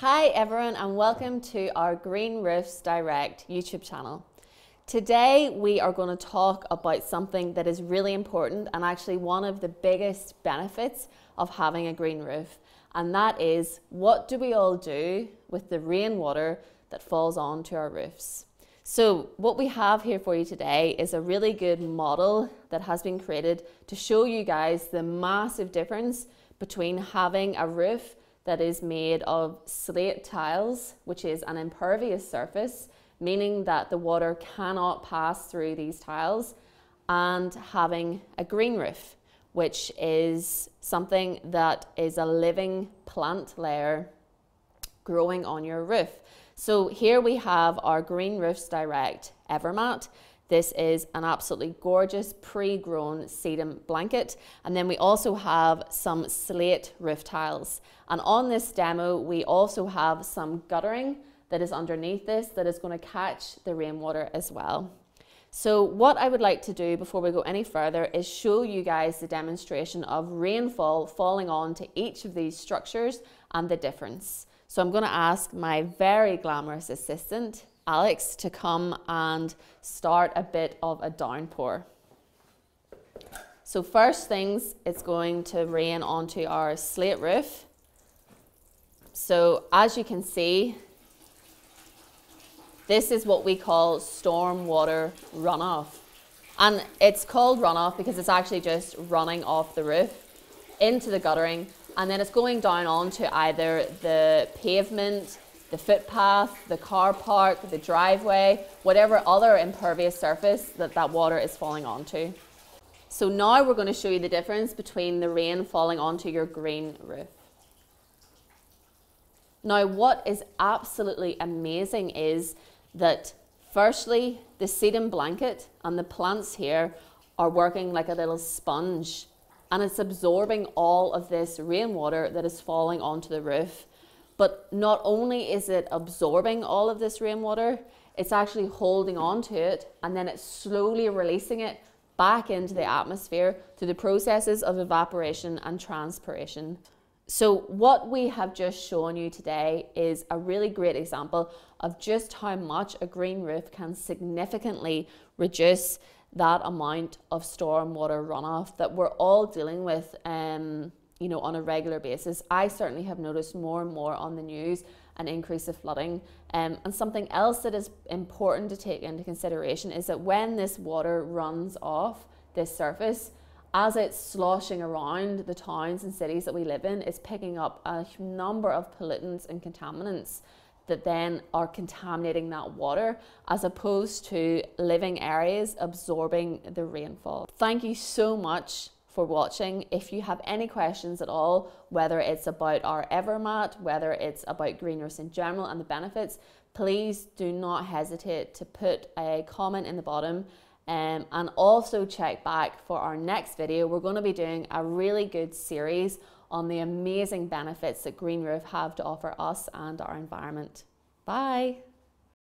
Hi everyone, and welcome to our Green Roofs Direct YouTube channel. Today we are going to talk about something that is really important and actually one of the biggest benefits of having a green roof, and that is, what do we all do with the rainwater that falls onto our roofs? So what we have here for you today is a really good model that has been created to show you guys the massive difference between having a roof that is made of slate tiles, which is an impervious surface, meaning that the water cannot pass through these tiles, and having a green roof, which is something that is a living plant layer growing on your roof. So here we have our Green Roofs Direct Evermat. This is an absolutely gorgeous pre-grown sedum blanket. And then we also have some slate roof tiles. And on this demo, we also have some guttering that is underneath this that is going to catch the rainwater as well. So what I would like to do before we go any further is show you guys the demonstration of rainfall falling onto each of these structures and the difference. So I'm going to ask my very glamorous assistant, Alex, to come and start a bit of a downpour. So first things, it's going to rain onto our slate roof. So as you can see, this is what we call stormwater runoff. And it's called runoff because it's actually just running off the roof into the guttering, and then it's going down onto either the pavement, the footpath, the car park, the driveway, whatever other impervious surface that water is falling onto. So now we're going to show you the difference between the rain falling onto your green roof. Now, what is absolutely amazing is that firstly, the sedum blanket and the plants here are working like a little sponge, and it's absorbing all of this rainwater that is falling onto the roof. But not only is it absorbing all of this rainwater, it's actually holding on to it, and then it's slowly releasing it back into the atmosphere through the processes of evaporation and transpiration. So what we have just shown you today is a really great example of just how much a green roof can significantly reduce that amount of stormwater runoff that we're all dealing with on a regular basis. I certainly have noticed more and more on the news an increase of flooding. And something else that is important to take into consideration is that when this water runs off this surface, as it's sloshing around the towns and cities that we live in, it's picking up a number of pollutants and contaminants that then are contaminating that water, as opposed to living areas absorbing the rainfall. Thank you so much for watching. If you have any questions at all, whether it's about our Evermat, whether it's about green roofs in general and the benefits, please do not hesitate to put a comment in the bottom, and also check back for our next video. We're going to be doing a really good series on the amazing benefits that green roof have to offer us and our environment. Bye.